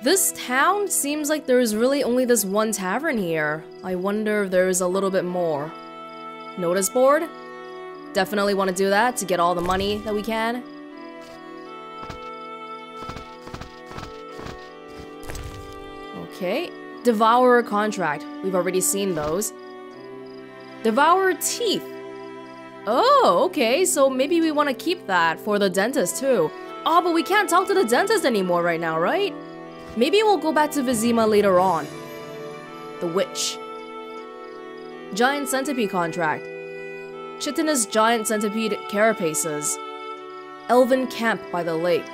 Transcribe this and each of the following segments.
This town seems like there is really only this one tavern here. I wonder if there is a little bit more. Notice board? Definitely want to do that to get all the money that we can. Okay. Devourer Contract. We've already seen those. Devourer Teeth. Oh, okay. So maybe we want to keep that for the dentist too. Oh, but we can't talk to the dentist anymore right now, right? Maybe we'll go back to Vizima later on. The Witch. Giant Centipede Contract. Chitinous Giant Centipede Carapaces. Elven Camp by the Lake.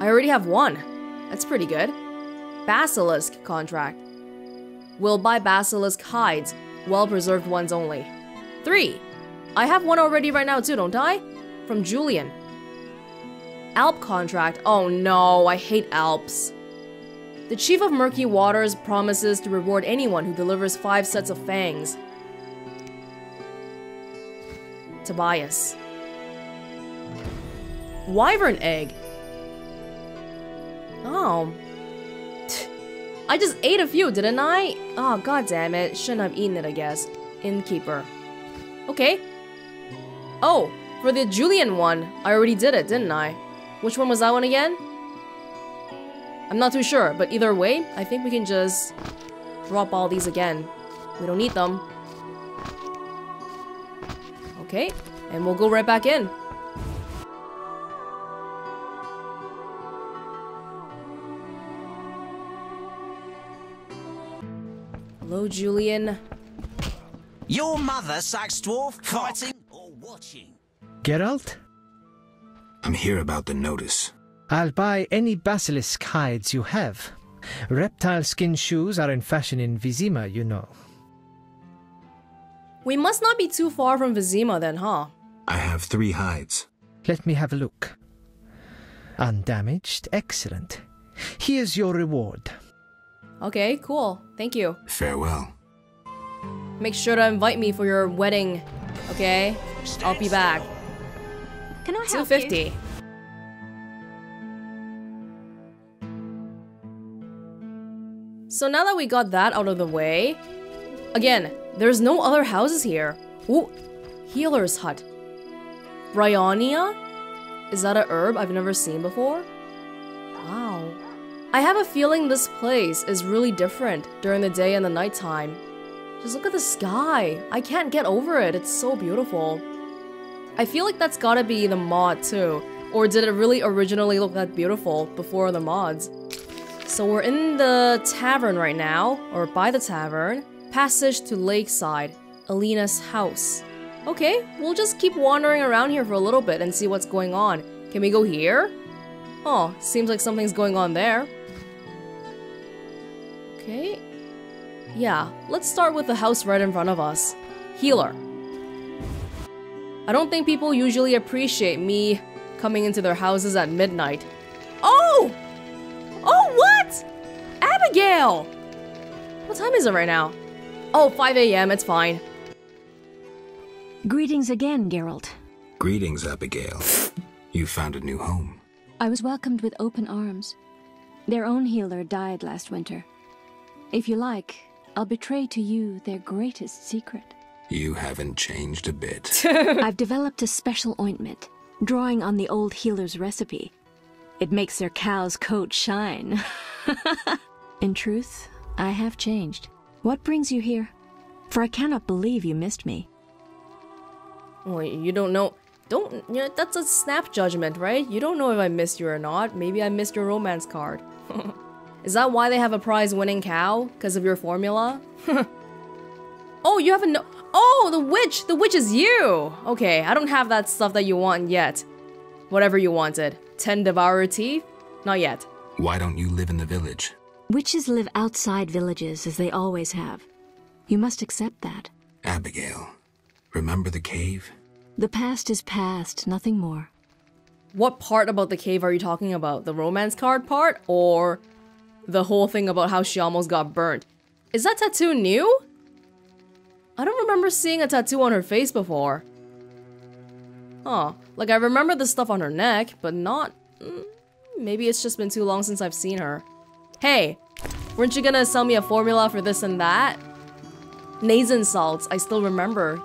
I already have one. That's pretty good. Basilisk Contract. Will buy Basilisk Hides. Well-preserved ones only. 3. I have one already right now too, don't I? From Julian. Alp Contract. Oh no, I hate Alps. The Chief of Murky Waters promises to reward anyone who delivers 5 sets of fangs. Tobias. Wyvern Egg. Oh. I just ate a few, didn't I? Oh, god damn it. Shouldn't have eaten it, I guess. Innkeeper. Okay. Oh, for the Julian one, I already did it, didn't I? Which one was that one again? I'm not too sure, but either way, I think we can just drop all these again. We don't need them. Okay, and we'll go right back in. Hello, Julian. Your mother, Sax Dwarf, fighting or watching? Geralt? I'm here about the notice. I'll buy any basilisk hides you have. Reptile skin shoes are in fashion in Vizima, you know. We must not be too far from Vizima then, huh? I have 3 hides. Let me have a look. Undamaged? Excellent. Here's your reward. Okay, cool. Thank you. Farewell. Make sure to invite me for your wedding, okay? I'll be back. Can I help you? 250. So now that we got that out of the way, again, there's no other houses here. Ooh, Healer's Hut. Bryonia? Is that a herb I've never seen before? Wow. I have a feeling this place is really different during the day and the nighttime. Just look at the sky. I can't get over it. It's so beautiful. I feel like that's gotta be the mod too, or did it really originally look that beautiful before the mods? So we're in the tavern right now, or by the tavern. Passage to Lakeside, Alina's house. Okay, we'll just keep wandering around here for a little bit and see what's going on. Can we go here? Oh, seems like something's going on there. Okay. Yeah, let's start with the house right in front of us. Healer. I don't think people usually appreciate me coming into their houses at midnight. Oh! Oh, what? Abigail! What time is it right now? Oh, 5 a.m., it's fine. Greetings again, Geralt. Greetings, Abigail. You found a new home. I was welcomed with open arms. Their own healer died last winter. If you like, I'll betray to you their greatest secret. You haven't changed a bit. I've developed a special ointment, drawing on the old healer's recipe. It makes their cow's coat shine. In truth, I have changed. What brings you here? For I cannot believe you missed me. Well, you don't know. Don't. You know, that's a snap judgment, right? You don't know if I missed you or not. Maybe I missed your romance card. Is that why they have a prize-winning cow? Because of your formula? Oh, you haven't. Oh, the witch! The witch is you! Okay, I don't have that stuff that you want yet. Whatever you wanted. 10 devourer teeth? Not yet. Why don't you live in the village? Witches live outside villages, as they always have. You must accept that. Abigail, remember the cave? The past is past, nothing more. What part about the cave are you talking about? The romance card part? Or the whole thing about how she almost got burnt? Is that tattoo new? I don't remember seeing a tattoo on her face before. Huh. Like, I remember the stuff on her neck, but not Maybe it's just been too long since I've seen her. Hey, weren't you gonna sell me a formula for this and that? Nasen Salts, I still remember.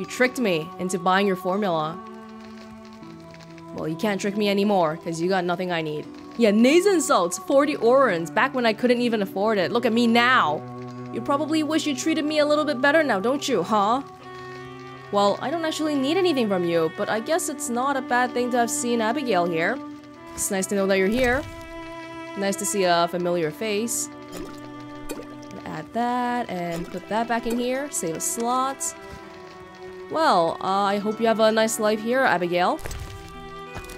You tricked me into buying your formula. Well, you can't trick me anymore, because you got nothing I need. Yeah, Nasen Salts, 40 Orens, back when I couldn't even afford it. Look at me now! You probably wish you treated me a little bit better now, don't you, huh? Well, I don't actually need anything from you, but I guess it's not a bad thing to have seen Abigail here. It's nice to know that you're here. Nice to see a familiar face. Add that and put that back in here. Save a slot. Well, I hope you have a nice life here, Abigail.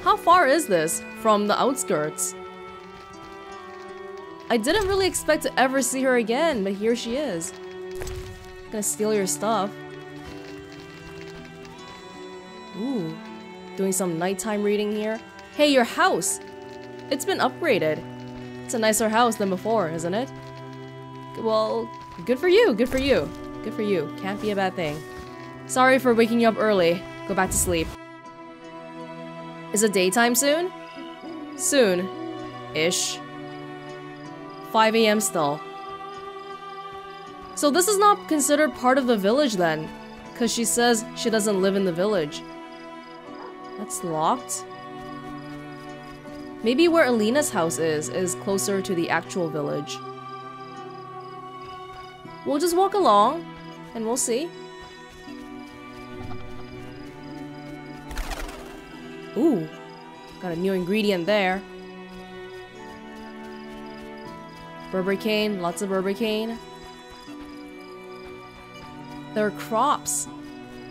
How far is this from the outskirts? I didn't really expect to ever see her again, but here she is. I'm gonna steal your stuff. Ooh, doing some nighttime reading here. Hey, your house! It's been upgraded. It's a nicer house than before, isn't it? Well, good for you, good for you. Good for you, can't be a bad thing. Sorry for waking you up early. Go back to sleep. Is it daytime soon? Soon. Ish. 5 a.m. still. So this is not considered part of the village then, because she says she doesn't live in the village. That's locked. Maybe where Alina's house is closer to the actual village. We'll just walk along, and we'll see. Ooh, got a new ingredient there. Berber cane, lots of berber cane. There are crops.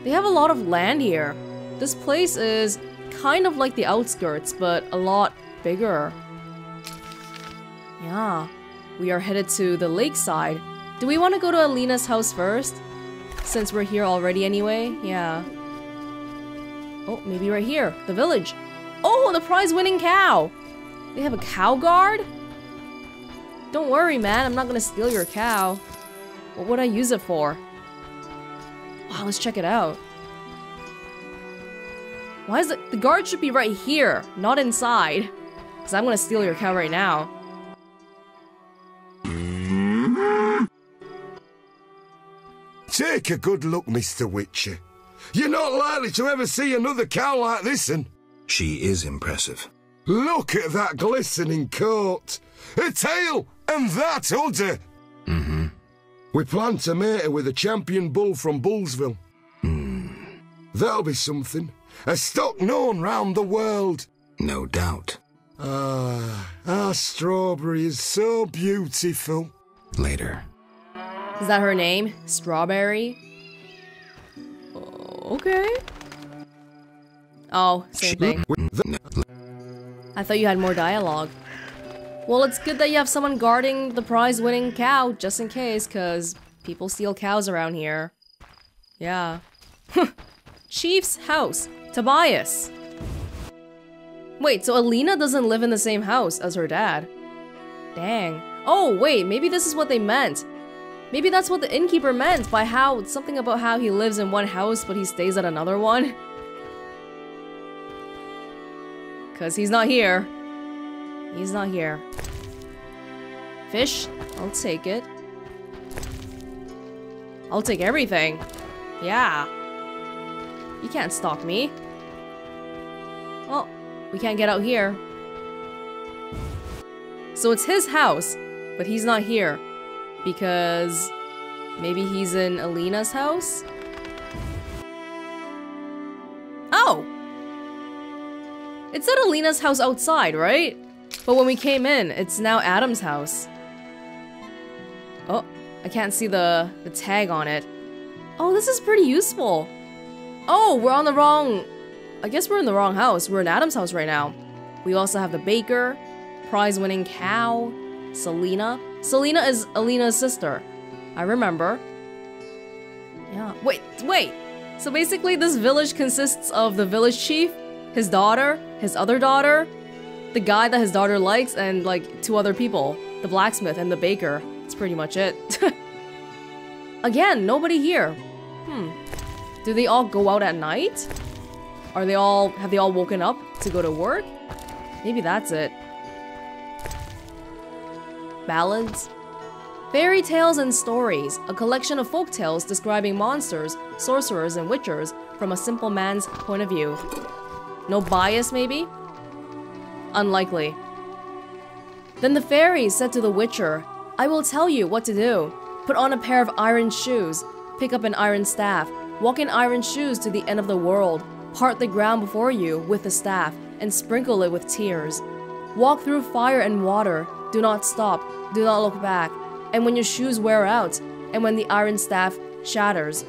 They have a lot of land here. This place is kind of like the outskirts, but a lot bigger. Yeah, we are headed to the lakeside. Do we want to go to Alina's house first? Since we're here already anyway, yeah. Oh, maybe right here, the village. Oh, the prize-winning cow! They have a cow guard? Don't worry, man, I'm not gonna steal your cow. What would I use it for? Wow, let's check it out. Why is it? The guard should be right here, not inside. Because I'm gonna steal your cow right now. Take a good look, Mr. Witcher. You're not likely to ever see another cow like this one. She is impressive. Look at that glistening coat, her tail, and that udder. Mm-hmm. We plan to mate her with a champion bull from Bullsville. Mm. That'll be something. A stock known round the world. No doubt. Ah, our strawberry is so beautiful. Later. Is that her name? Strawberry? Oh, okay. Oh, same thing. I thought you had more dialogue. Well, it's good that you have someone guarding the prize-winning cow, just in case, because people steal cows around here. Yeah. Chief's house. Tobias. Wait, so Alina doesn't live in the same house as her dad. Dang. Oh, wait, maybe this is what they meant. Maybe that's what the innkeeper meant by how something about how he lives in one house but he stays at another one. 'Cause he's not here. He's not here. Fish? I'll take it. I'll take everything. Yeah. You can't stalk me. Well, we can't get out here. So it's his house, but he's not here. Because maybe he's in Alina's house? Oh! It said Alina's house outside, right? But when we came in, it's now Adam's house. Oh, I can't see the tag on it. Oh, this is pretty useful. Oh, we're on the wrong... I guess we're in the wrong house. We're in Adam's house right now. We also have the baker, prize-winning cow, Selena. Selena is Alina's sister. I remember. Yeah. Wait! So basically this village consists of the village chief, his daughter, his other daughter, the guy that his daughter likes, and like two other people. The blacksmith and the baker. That's pretty much it. Again, nobody here. Hmm. Do they all go out at night? Have they all woken up to go to work? Maybe that's it. ballads. Fairy Tales and Stories, a collection of folk tales describing monsters, sorcerers, and witchers from a simple man's point of view. No bias, maybe? Unlikely. Then the fairies said to the witcher, "I will tell you what to do. Put on a pair of iron shoes, pick up an iron staff, walk in iron shoes to the end of the world, part the ground before you with the staff, and sprinkle it with tears. Walk through fire and water, do not stop, do not look back, and when your shoes wear out, and when the iron staff shatters.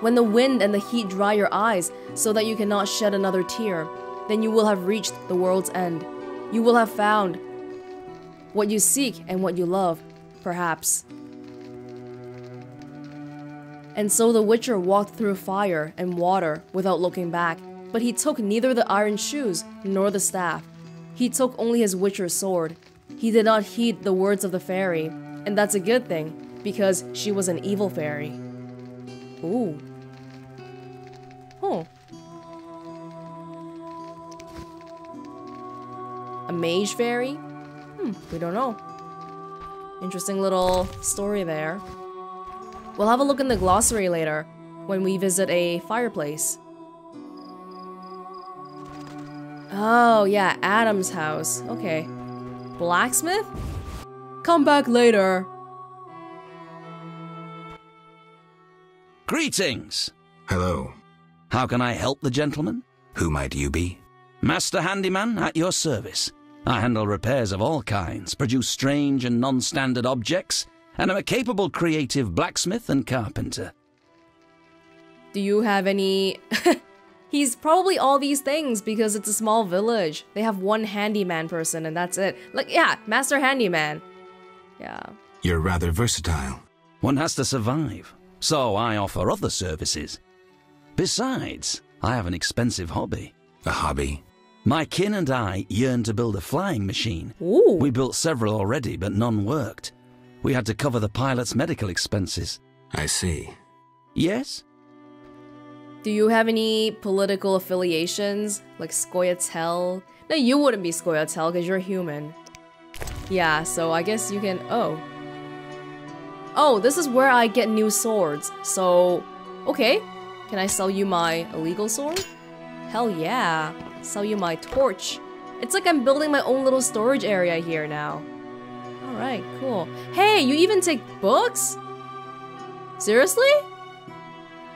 When the wind and the heat dry your eyes so that you cannot shed another tear, then you will have reached the world's end. You will have found what you seek and what you love, perhaps." And so the witcher walked through fire and water without looking back, but he took neither the iron shoes nor the staff. He took only his witcher's sword. He did not heed the words of the fairy, and that's a good thing, because she was an evil fairy. Ooh. Huh. A mage fairy? We don't know. Interesting little story there. We'll have a look in the glossary later, when we visit a fireplace. Oh, yeah, Adam's house. Okay. Blacksmith? Come back later. Greetings! Hello. How can I help the gentleman? Who might you be? Master Handyman at your service. I handle repairs of all kinds, produce strange and non-standard objects, and am a capable creative blacksmith and carpenter. Do you have any... He's probably all these things because it's a small village. They have one handyman person and that's it. Like, yeah, master handyman. Yeah. You're rather versatile. One has to survive, so I offer other services. Besides, I have an expensive hobby. A hobby? My kin and I yearn to build a flying machine. Ooh. We built several already, but none worked. We had to cover the pilot's medical expenses. I see. Yes? Do you have any political affiliations? Like Scoia-Tel? No, you wouldn't be Scoia-Tel because you're human. Yeah, so I guess you can... Oh. Oh, this is where I get new swords. So... Okay. Can I sell you my illegal sword? Hell yeah. Sell you my torch. It's like I'm building my own little storage area here now. Alright, cool. Hey, you even take books? Seriously?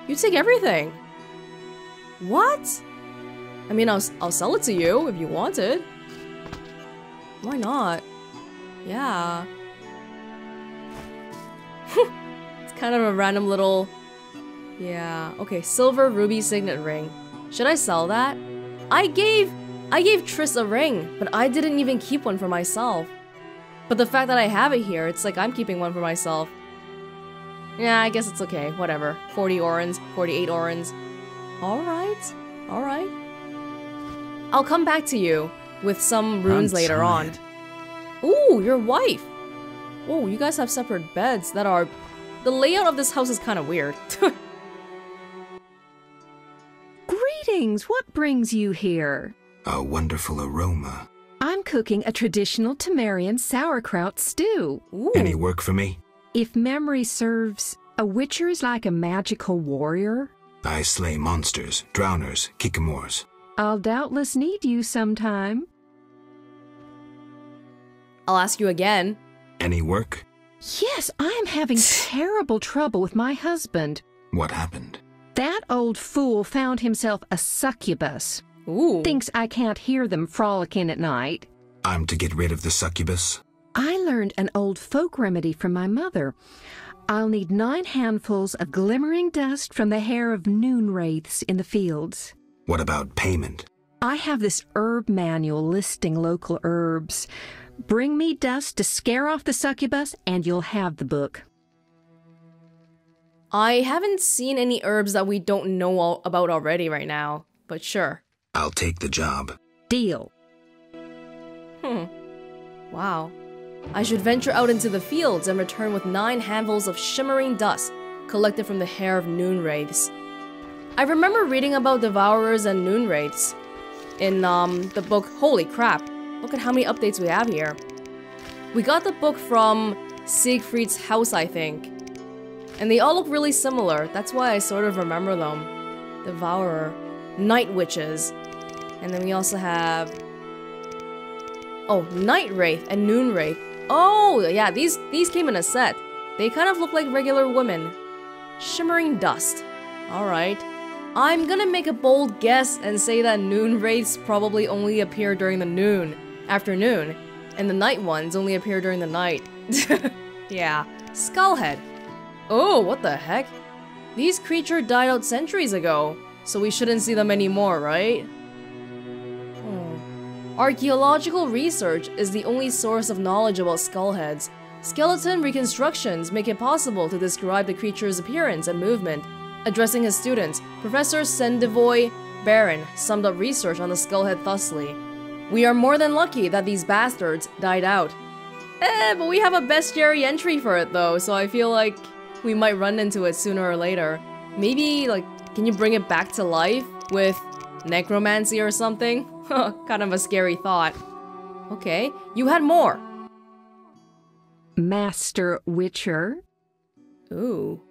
You take everything. What? I mean, I'll sell it to you if you want it. Why not? Yeah. It's kind of a random little... Yeah. Okay, silver ruby signet ring. Should I sell that? I gave Triss a ring, but I didn't even keep one for myself. But the fact that I have it here, it's like I'm keeping one for myself. Yeah, I guess it's okay. Whatever. 40 Orens, 48 Orens. Alright. Alright. I'll come back to you with some runes later on. Ooh, your wife! Oh, you guys have separate beds that are... The layout of this house is kind of weird. Greetings! What brings you here? A wonderful aroma. I'm cooking a traditional Temerian sauerkraut stew. Ooh. Any work for me? If memory serves, a witcher is like a magical warrior. I slay monsters, drowners, kikimors. I'll doubtless need you sometime. I'll ask you again. Any work? Yes, I'm having terrible trouble with my husband. What happened? That old fool found himself a succubus. Ooh. Thinks I can't hear them frolicking at night. I'm to get rid of the succubus? I learned an old folk remedy from my mother. I'll need 9 handfuls of glimmering dust from the hair of noon wraiths in the fields. What about payment? I have this herb manual listing local herbs. Bring me dust to scare off the succubus and you'll have the book. I haven't seen any herbs that we don't know about already right now, but sure. I'll take the job. Deal. Wow. I should venture out into the fields and return with 9 handfuls of shimmering dust collected from the hair of noon wraiths. I remember reading about devourers and noon wraiths in the book. Holy crap, look at how many updates we have here. We got the book from Siegfried's house, I think. And they all look really similar. That's why I sort of remember them. Devourer. Night Witches. And then we also have... oh, Night Wraith and Noon Wraith. Oh, yeah, these came in a set. They kind of look like regular women. Shimmering Dust. Alright. I'm gonna make a bold guess and say that Noon Wraiths probably only appear during the afternoon. And the night ones only appear during the night. Yeah. Skullhead. Oh, what the heck? These creatures died out centuries ago, so we shouldn't see them anymore, right? Oh. Archaeological research is the only source of knowledge about skullheads. Skeleton reconstructions make it possible to describe the creature's appearance and movement. Addressing his students, Professor Sendivoy Baron summed up research on the skullhead thusly. We are more than lucky that these bastards died out. But we have a bestiary entry for it though, so I feel like we might run into it sooner or later. Maybe, like, can you bring it back to life with necromancy or something? Kind of a scary thought. Okay, you had more. Master Witcher. Ooh.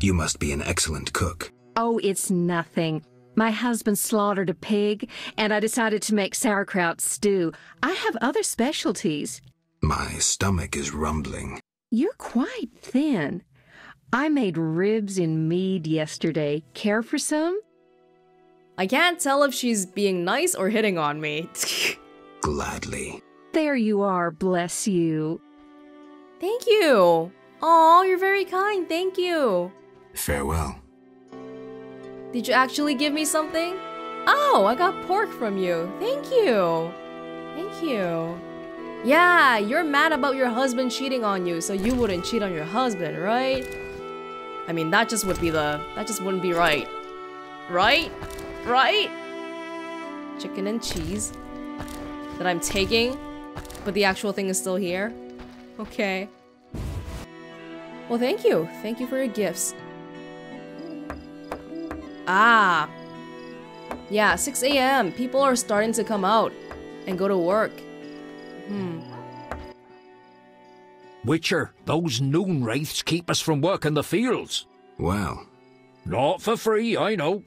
You must be an excellent cook. Oh, it's nothing. My husband slaughtered a pig, and I decided to make sauerkraut stew. I have other specialties. My stomach is rumbling. You're quite thin. I made ribs in mead yesterday. Care for some? I can't tell if she's being nice or hitting on me. Gladly. There you are, bless you. Thank you! Aw, you're very kind, thank you! Farewell. Did you actually give me something? Oh, I got pork from you, thank you! Thank you. Yeah, you're mad about your husband cheating on you, so you wouldn't cheat on your husband, right? I mean, that just wouldn't be right. Right? Right? Chicken and cheese that I'm taking, but the actual thing is still here. Okay. Well, thank you. Thank you for your gifts. Ah. Yeah, 6 a.m. People are starting to come out and go to work. Witcher, those noon wraiths keep us from work in the fields. Well. Not for free, I know.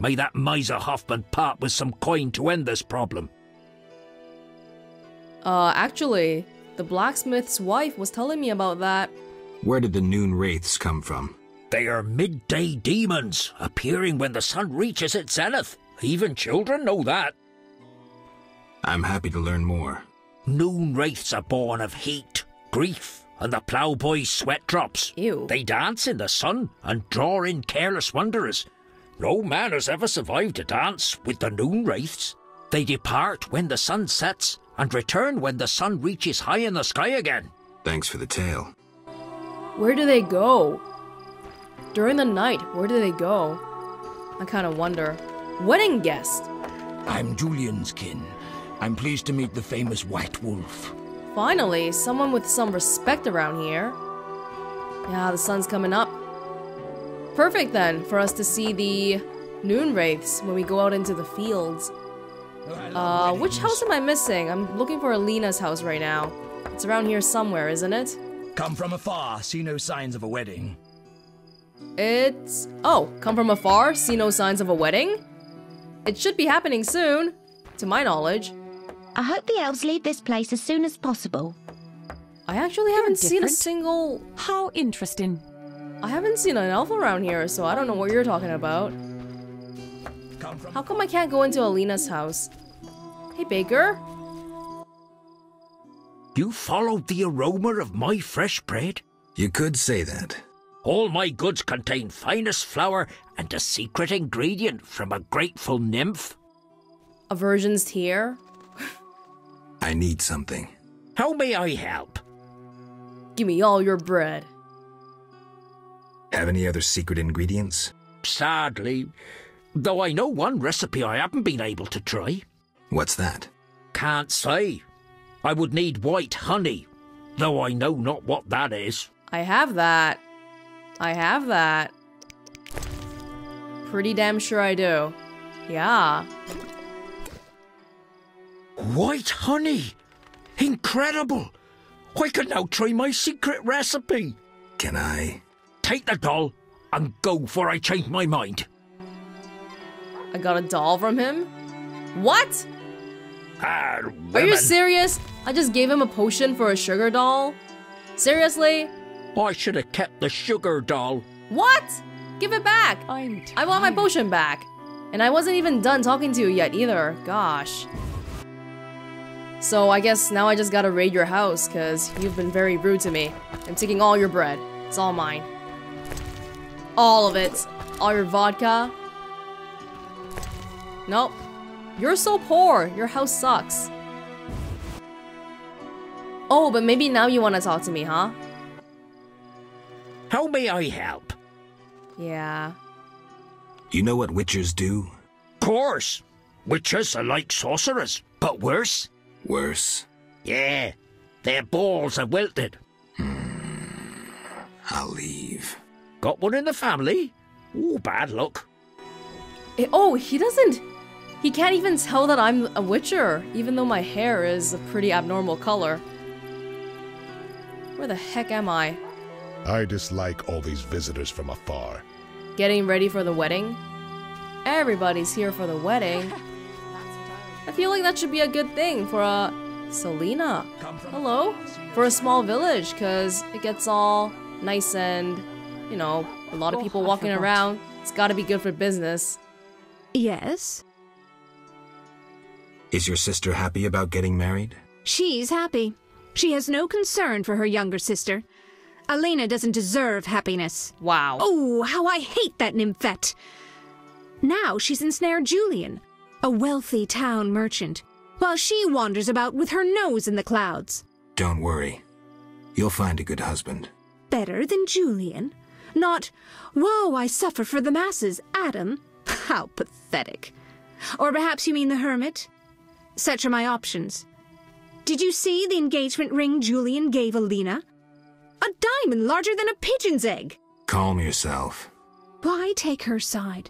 May that miser Hoffman part with some coin to end this problem. Actually, the blacksmith's wife was telling me about that. Where did the noon wraiths come from? They are midday demons, appearing when the sun reaches its zenith. Even children know that. I'm happy to learn more. Noon wraiths are born of heat, grief, and the ploughboy's sweat drops. Ew. They dance in the sun and draw in careless wanderers. No man has ever survived a dance with the noon wraiths. They depart when the sun sets and return when the sun reaches high in the sky again. Thanks for the tale. Where do they go? During the night, where do they go? I kind of wonder. Wedding guest. I'm Julian's kin. I'm pleased to meet the famous White Wolf. Finally, someone with some respect around here. Yeah, the sun's coming up. Perfect then, for us to see the noon wraiths when we go out into the fields. Which house am I missing? I'm looking for Alina's house right now. It's around here somewhere, isn't it? Come from afar, see no signs of a wedding. It's... oh, come from afar, see no signs of a wedding? It should be happening soon, to my knowledge. I hope the elves leave this place as soon as possible. I actually haven't seen a single... how interesting. I haven't seen an elf around here, so I don't know what you're talking about. How come I can't go into Alina's house? Hey, Baker? You followed the aroma of my fresh bread? You could say that. All my goods contain finest flour and a secret ingredient from a grateful nymph. A virgin's tear? I need something. How may I help? Give me all your bread. Have any other secret ingredients? Sadly... though I know one recipe I haven't been able to try. What's that? Can't say. I would need white honey, though I know not what that is. I have that. I have that. Pretty damn sure I do. Yeah. White honey! Incredible! I could now try my secret recipe. Can I? Take the doll and go before I change my mind. I got a doll from him? What? Are you serious? I just gave him a potion for a sugar doll? Seriously? I should have kept the sugar doll. What? Give it back. I want my potion back. And I wasn't even done talking to you yet either. Gosh. So I guess now I just gotta raid your house because you've been very rude to me. I'm taking all your bread. It's all mine. All of it. All your vodka. Nope. You're so poor. Your house sucks. Oh, but maybe now you want to talk to me, huh? How may I help? Yeah. You know what witchers do? Of course. Witches are like sorcerers, but worse. Worse? Yeah. Their balls are wilted. I'll leave. Got one in the family? Ooh, bad luck. Oh, he doesn't... He can't even tell that I'm a witcher, even though my hair is a pretty abnormal color. Where the heck am I? I dislike all these visitors from afar. Getting ready for the wedding? Everybody's here for the wedding. I feel like that should be a good thing for a... Selena. Hello? For a small village, because it gets all nice and, you know, a lot of people walking around. It's gotta be good for business. Yes? Is your sister happy about getting married? She's happy. She has no concern for her younger sister. Alina doesn't deserve happiness. Wow. Oh, how I hate that nymphette. Now she's ensnared Julian, a wealthy town merchant, while she wanders about with her nose in the clouds. Don't worry. You'll find a good husband. Better than Julian? Not, woe, I suffer for the masses, Adam. How pathetic. Or perhaps you mean the hermit? Such are my options. Did you see the engagement ring Julian gave Alina? A diamond larger than a pigeon's egg! Calm yourself. Why take her side?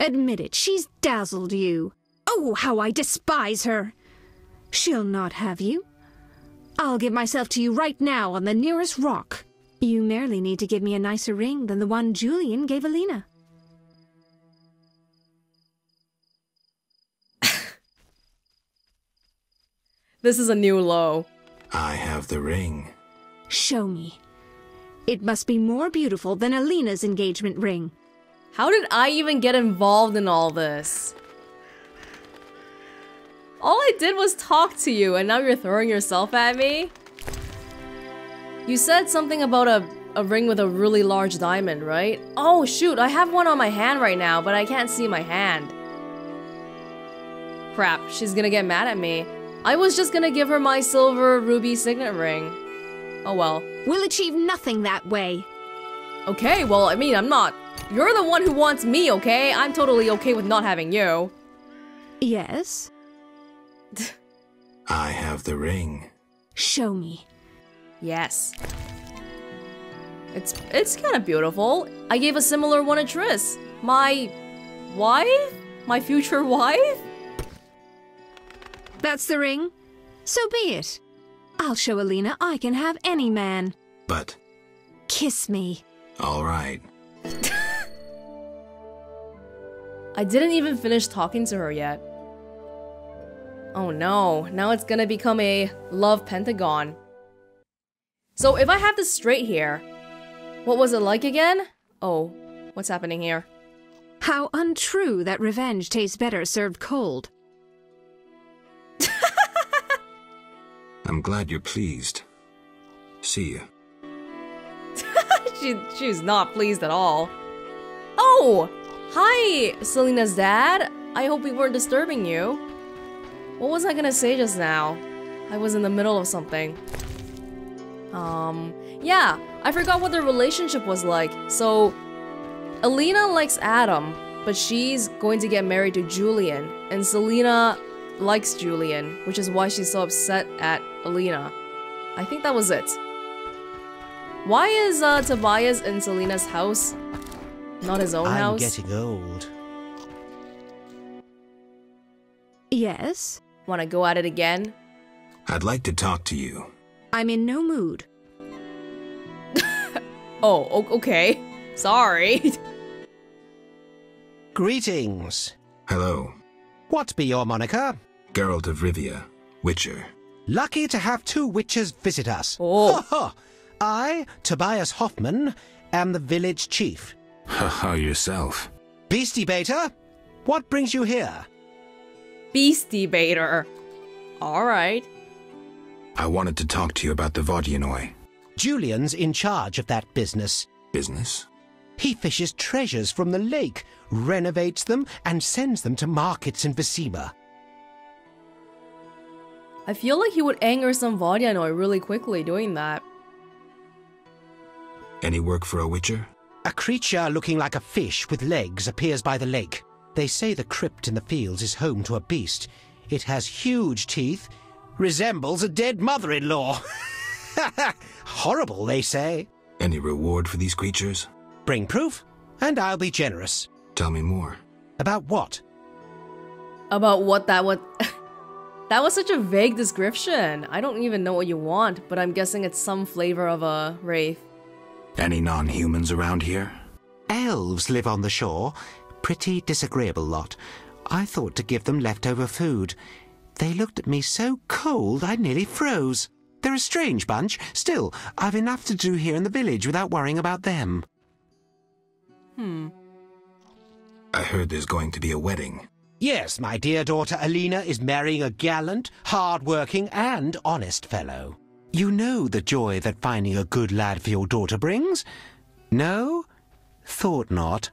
Admit it, she's dazzled you. Oh, how I despise her! She'll not have you. I'll give myself to you right now on the nearest rock. You merely need to give me a nicer ring than the one Julian gave Alina. This is a new low. I have the ring. Show me. It must be more beautiful than Alina's engagement ring. How did I even get involved in all this? All I did was talk to you, and now you're throwing yourself at me? You said something about a ring with a really large diamond, right? Oh shoot, I have one on my hand right now, but I can't see my hand. Crap, she's gonna get mad at me. I was just gonna give her my silver ruby signet ring. Oh well. We'll achieve nothing that way. Okay, well, I mean, I'm not. You're the one who wants me, okay? I'm totally okay with not having you. Yes? I have the ring. Show me. Yes. It's kind of beautiful. I gave a similar one to Triss. My... wife? My future wife? That's the ring. So be it. I'll show Alina I can have any man. But... kiss me. All right. I didn't even finish talking to her yet. Oh no, now it's gonna become a love pentagon. So if I have this straight here, what was it like again? Oh, what's happening here? How untrue that revenge tastes better served cold. I'm glad you're pleased. See you. She's not pleased at all. Oh! Hi, Selena's dad. I hope we weren't disturbing you. What was I gonna say just now? I was in the middle of something. Yeah, I forgot what their relationship was like. So, Alina likes Adam, but she's going to get married to Julian, and Selena likes Julian, which is why she's so upset at Alina. I think that was it. Why is Tobias in Selena's house, not his own house? I'm getting old. Yes? Wanna go at it again? I'd like to talk to you. I'm in no mood. Oh, okay. Sorry. Greetings. Hello. What be your moniker? Geralt of Rivia, Witcher. Lucky to have two witches visit us. Oh. I, Tobias Hoffman, am the village chief. Haha, yourself. Beastie Baiter, what brings you here? Beastie Baiter. All right. I wanted to talk to you about the Vodianoi. Julian's in charge of that business. Business? He fishes treasures from the lake, renovates them, and sends them to markets in Vizima. I feel like he would anger some Vodianoi really quickly doing that. Any work for a witcher? A creature looking like a fish with legs appears by the lake. They say the crypt in the fields is home to a beast. It has huge teeth, resembles a dead mother-in-law. Horrible, they say. Any reward for these creatures? Bring proof, and I'll be generous. Tell me more. About what? About what that would... That was such a vague description. I don't even know what you want, but I'm guessing it's some flavor of a wraith. Any non-humans around here? Elves live on the shore. Pretty disagreeable lot. I thought to give them leftover food. They looked at me so cold I nearly froze. They're a strange bunch. Still, I've enough to do here in the village without worrying about them. I heard there's going to be a wedding. Yes, my dear daughter Alina is marrying a gallant, hard-working, and honest fellow. You know the joy that finding a good lad for your daughter brings? No? Thought not.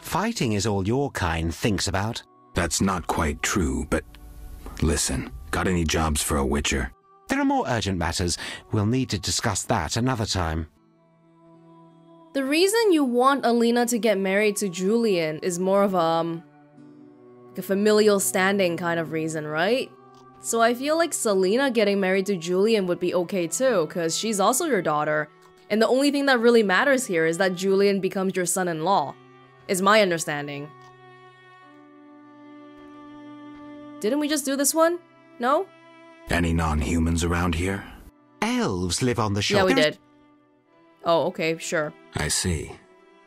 Fighting is all your kind thinks about. That's not quite true, but... Listen, got any jobs for a witcher? There are more urgent matters. We'll need to discuss that another time. The reason you want Alina to get married to Julian is more of a familial standing kind of reason, right? So I feel like Selena getting married to Julian would be okay too, because she's also your daughter. And the only thing that really matters here is that Julian becomes your son-in-law, is my understanding. Didn't we just do this one? No? Any non-humans around here? Elves live on the shore. Yeah, we did. Oh, okay, sure. I see.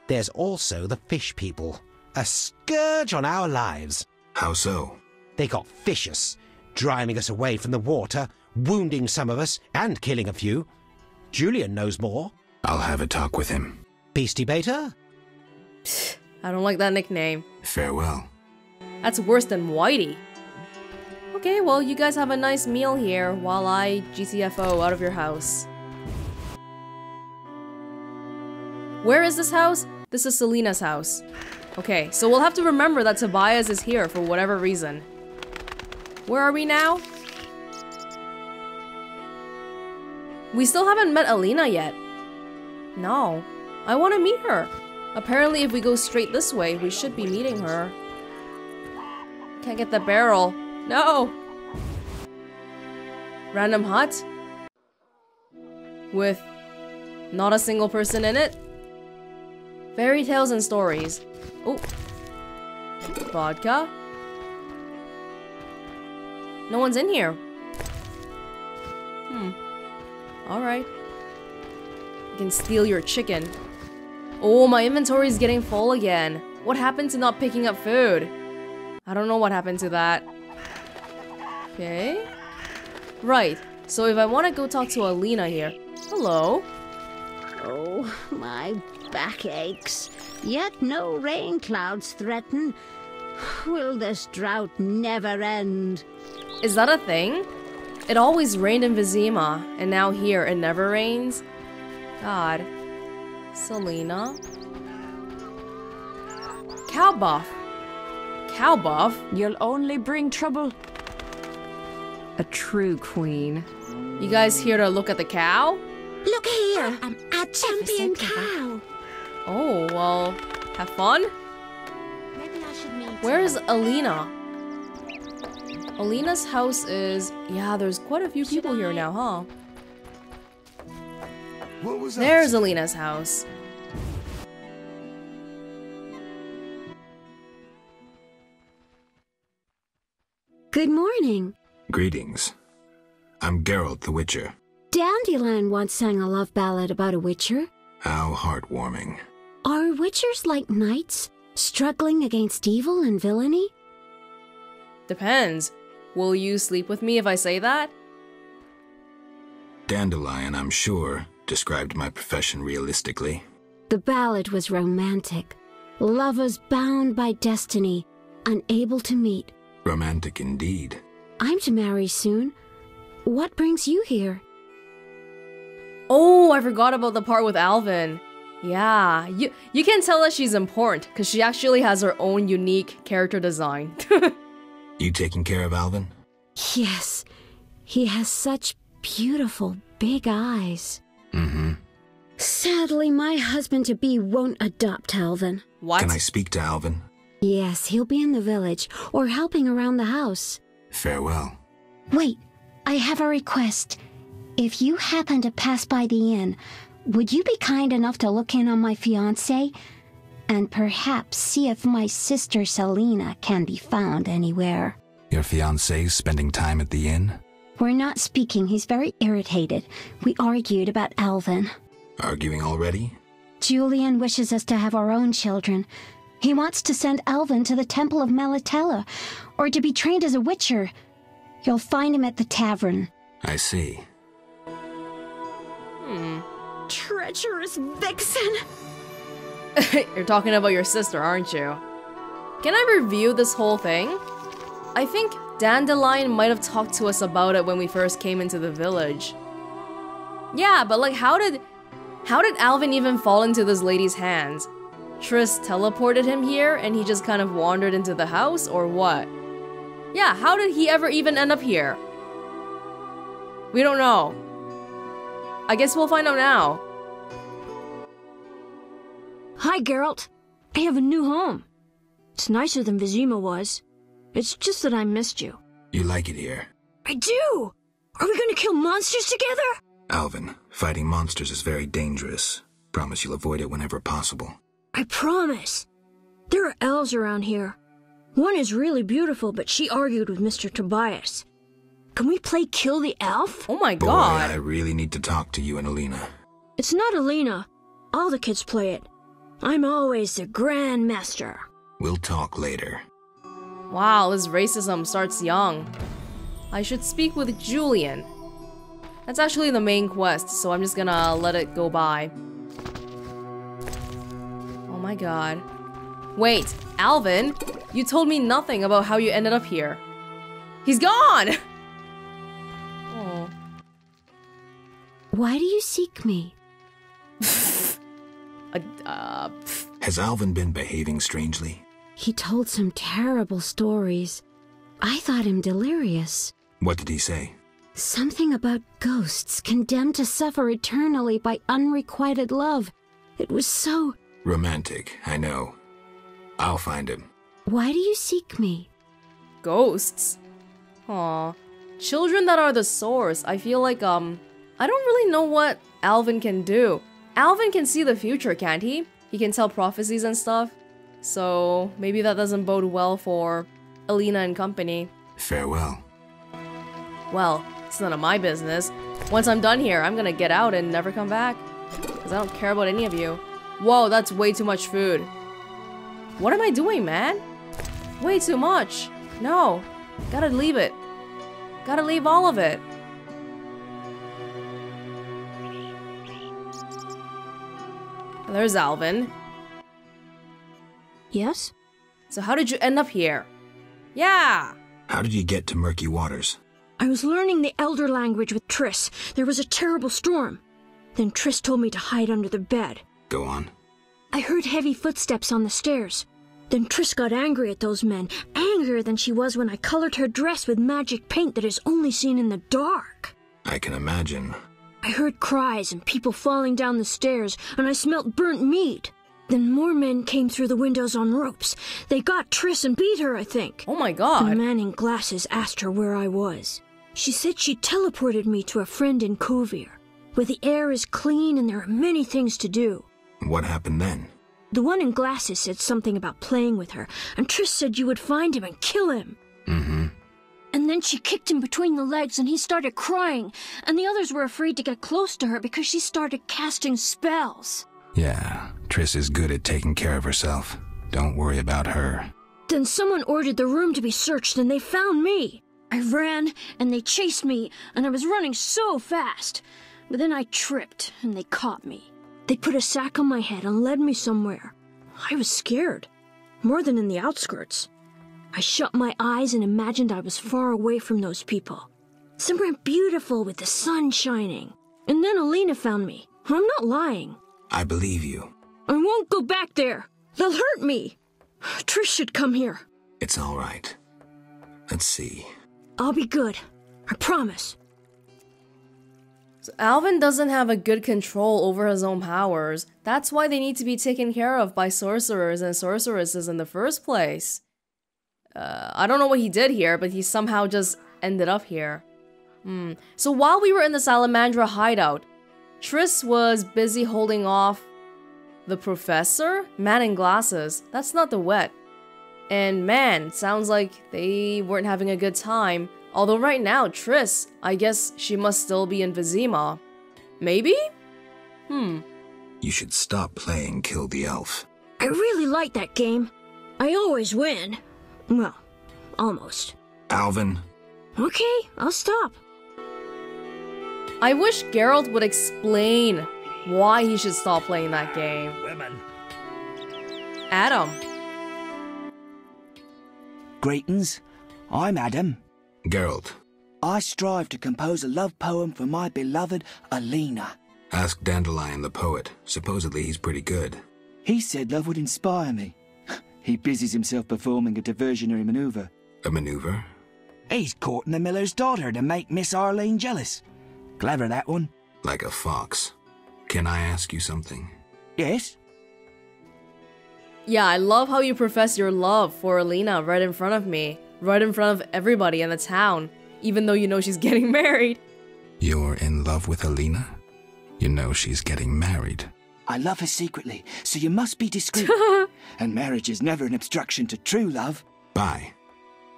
There's also the fish people. A scourge on our lives. How so? They got vicious, driving us away from the water, wounding some of us, and killing a few. Julian knows more. I'll have a talk with him. Beastie Baiter? Pfft, I don't like that nickname. Farewell. That's worse than Whitey. Okay, well, you guys have a nice meal here while I GTFO out of your house. Where is this house? This is Selena's house. Okay, so we'll have to remember that Tobias is here for whatever reason. Where are we now? We still haven't met Alina yet. No. I want to meet her. Apparently if we go straight this way, we should be meeting her. Can't get the barrel. No! Random hut? With not a single person in it? Fairy tales and stories. Oh. Vodka. No one's in here. Alright. You can steal your chicken. Oh, my inventory is getting full again. What happened to not picking up food? I don't know what happened to that. Okay. Right. So if I want to go talk to Alina here. Hello. Oh, my back aches. Yet no rain clouds threaten. Will this drought never end? Is that a thing? It always rained in Vizima, and now here it never rains? God. Selena. Cow buff. Cow buff? You'll only bring trouble. A true queen. You guys here to look at the cow? Look here! I'm a champion cow! Oh, well, have fun? Maybe I should meet. Where's Alina? Alina's house is... Yeah, there's quite a few people here now, huh? What was that? There's Alina's house. Good morning. Greetings. I'm Geralt the Witcher. Dandelion once sang a love ballad about a witcher. How heartwarming. Are witchers like knights, struggling against evil and villainy? Depends. Will you sleep with me if I say that? Dandelion, I'm sure, described my profession realistically. The ballad was romantic. Lovers bound by destiny, unable to meet. Romantic indeed. I'm to marry soon. What brings you here? Oh, I forgot about the part with Alvin. Yeah, you can tell that she's important, because she actually has her own unique character design. You taking care of Alvin? Yes. He has such beautiful, big eyes. Mm-hmm. Sadly, my husband-to-be won't adopt Alvin. What? Can I speak to Alvin? Yes, he'll be in the village, or helping around the house. Farewell. Wait, I have a request. If you happen to pass by the inn, would you be kind enough to look in on my fiancé? And perhaps see if my sister Selena can be found anywhere. Your fiancé's spending time at the inn? We're not speaking. He's very irritated. We argued about Alvin. Arguing already? Julian wishes us to have our own children. He wants to send Alvin to the Temple of Melitella, or to be trained as a witcher. You'll find him at the tavern. I see. Hmm. Treacherous vixen! You're talking about your sister, aren't you? Can I review this whole thing? I think Dandelion might have talked to us about it when we first came into the village. Yeah, but like how did Alvin even fall into this lady's hands? Triss teleported him here and he just kind of wandered into the house, or what? Yeah, how did he ever even end up here? We don't know. I guess we'll find out now. Hi, Geralt. I have a new home. It's nicer than Vizima was. It's just that I missed you. You like it here? I do! Are we gonna kill monsters together? Alvin, fighting monsters is very dangerous. Promise you'll avoid it whenever possible. I promise. There are elves around here. One is really beautiful, but she argued with Mr. Tobias. Can we play Kill the Elf? Oh my god. Boy, I really need to talk to you and Alina. It's not Alina. All the kids play it. I'm always the Grand Master. We'll talk later. Wow, this racism starts young. I should speak with Julian. That's actually the main quest, so I'm just gonna let it go by. Oh my god. Wait, Alvin, you told me nothing about how you ended up here. He's gone! Oh. Why do you seek me? Has Alvin been behaving strangely? He told some terrible stories. I thought him delirious. What did he say? Something about ghosts condemned to suffer eternally by unrequited love. It was so... romantic, I know. I'll find him. Why do you seek me? Ghosts? Aw. Children that are the source. I feel like, I don't really know what Alvin can do. Alvin can see the future, can't he? He can tell prophecies and stuff. So, maybe that doesn't bode well for Alina and company. Farewell. Well, it's none of my business. Once I'm done here, I'm gonna get out and never come back. Because I don't care about any of you. Whoa, that's way too much food. What am I doing, man? Way too much. No. Gotta leave it. Gotta leave all of it. There's Alvin. Yes? So how did you end up here? Yeah! How did you get to Murky Waters? I was learning the Elder language with Triss. There was a terrible storm. Then Triss told me to hide under the bed. Go on. I heard heavy footsteps on the stairs. Then Triss got angry at those men. Angrier than she was when I colored her dress with magic paint that is only seen in the dark. I can imagine. I heard cries and people falling down the stairs, and I smelt burnt meat. Then more men came through the windows on ropes. They got Triss and beat her, I think. Oh my god. The man in glasses asked her where I was. She said she teleported me to a friend in Kovir, where the air is clean and there are many things to do. What happened then? The one in glasses said something about playing with her, and Triss said you would find him and kill him. Mm-hmm. And then she kicked him between the legs and he started crying. And the others were afraid to get close to her because she started casting spells. Yeah, Triss is good at taking care of herself. Don't worry about her. Then someone ordered the room to be searched and they found me. I ran and they chased me and I was running so fast. But then I tripped and they caught me. They put a sack on my head and led me somewhere. I was scared, more than in the outskirts. I shut my eyes and imagined I was far away from those people. Somewhere beautiful with the sun shining. And then Alina found me. I'm not lying. I believe you. I won't go back there. They'll hurt me. Triss should come here. It's all right. Let's see. I'll be good. I promise. So Alvin doesn't have a good control over his own powers. That's why they need to be taken care of by sorcerers and sorceresses in the first place. I don't know what he did here, but he somehow just ended up here. So while we were in the Salamandra hideout, Triss was busy holding off the professor? Man in glasses. That's not the wet. And man, sounds like they weren't having a good time. Although right now, Triss, I guess she must still be in Vizima. Maybe? You should stop playing Kill the Elf. I really like that game. I always win. Well, almost. Alvin. Okay, I'll stop. I wish Geralt would explain why he should stop playing that game. Women. Adam. Greetings. I'm Adam. Geralt. I strive to compose a love poem for my beloved Alina. Ask Dandelion the poet. Supposedly he's pretty good. He said love would inspire me. He busies himself performing a diversionary maneuver. A maneuver? He's courting the miller's daughter to make Miss Arline jealous. Clever, that one. Like a fox. Can I ask you something? Yes? Yeah, I love how you profess your love for Alina right in front of me. Right in front of everybody in the town. Even though you know she's getting married. You're in love with Alina? You know she's getting married. I love her secretly, so you must be discreet. And marriage is never an obstruction to true love. Bye.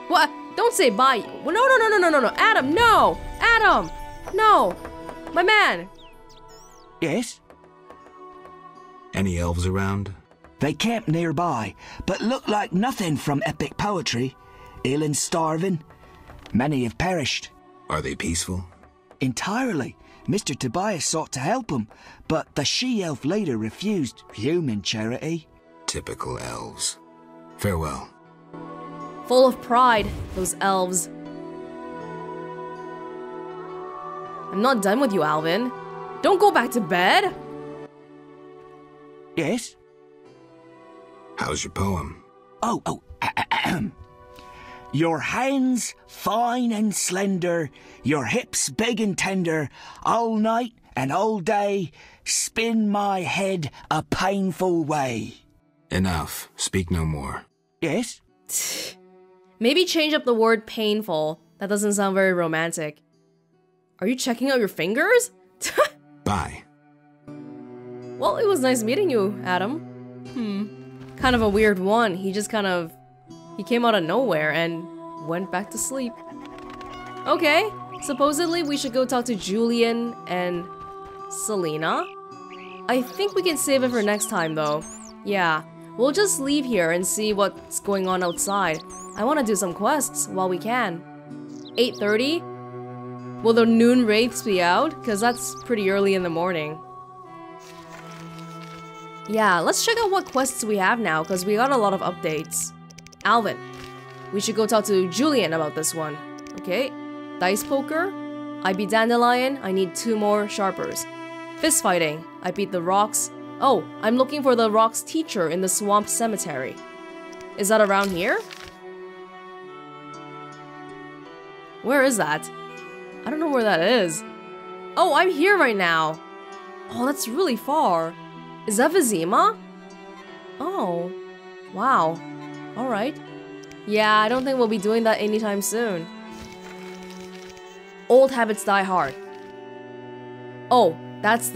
What? Don't say bye. No, no, no, no, no, no, no. Adam, no! Adam! No! My man! Yes? Any elves around? They camp nearby, but look like nothing from epic poetry. Ill and starving. Many have perished. Are they peaceful? Entirely. Mr. Tobias sought to help him, but the she-elf leader refused human charity. Typical elves. Farewell. Full of pride, those elves. I'm not done with you, Alvin. Don't go back to bed! Yes? How's your poem? Your hands fine and slender, your hips big and tender, all night and all day, spin my head a painful way. Enough. Speak no more. Yes? Maybe change up the word painful. That doesn't sound very romantic. Are you checking out your fingers? Bye. Well, it was nice meeting you, Adam. Kind of a weird one. He just kind of... He came out of nowhere and went back to sleep. Okay, supposedly we should go talk to Julian and Selena. I think we can save it for next time though. Yeah, we'll just leave here and see what's going on outside. I want to do some quests while we can. 8:30? Will the Noon Wraiths be out? Because that's pretty early in the morning. Yeah, let's check out what quests we have now because we got a lot of updates. Alvin, we should go talk to Julian about this one. Okay, dice poker. I beat Dandelion, I need 2 more sharpers. Fist fighting, I beat the rocks. Oh, I'm looking for the rocks teacher in the swamp cemetery. Is that around here? Where is that? I don't know where that is. Oh, I'm here right now. Oh, that's really far. Is that Vizima? Oh, wow. Alright. Yeah, I don't think we'll be doing that anytime soon. Old habits die hard. Oh, that's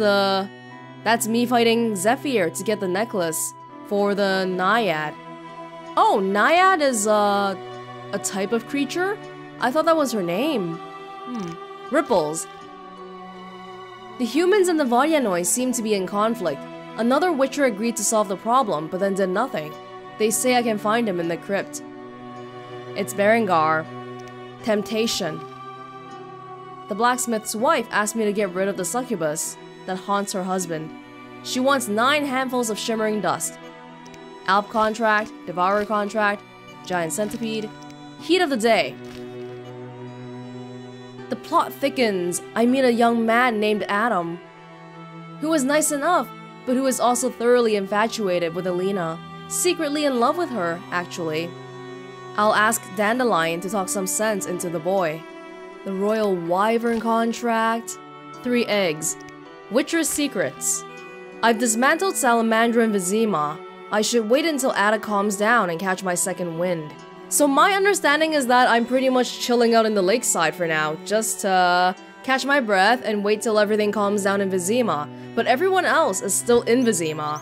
me fighting Zephyr to get the necklace for the Naiad. Oh, Naiad is a type of creature? I thought that was her name. Ripples. The humans and the Vodianoi seem to be in conflict. Another witcher agreed to solve the problem, but then did nothing. They say I can find him in the crypt. It's Berengar. Temptation. The blacksmith's wife asked me to get rid of the succubus that haunts her husband. She wants 9 handfuls of shimmering dust. Alp Contract, Devourer Contract, Giant Centipede, Heat of the Day. The plot thickens. I meet a young man named Adam, who is nice enough, but who is also thoroughly infatuated with Alina. Secretly in love with her, actually. I'll ask Dandelion to talk some sense into the boy. The Royal Wyvern Contract. 3 eggs. Witcher's secrets. I've dismantled Salamandra and Vizima. I should wait until Ada calms down and catch my second wind. So my understanding is that I'm pretty much chilling out in the lakeside for now, just to catch my breath and wait till everything calms down in Vizima, but everyone else is still in Vizima.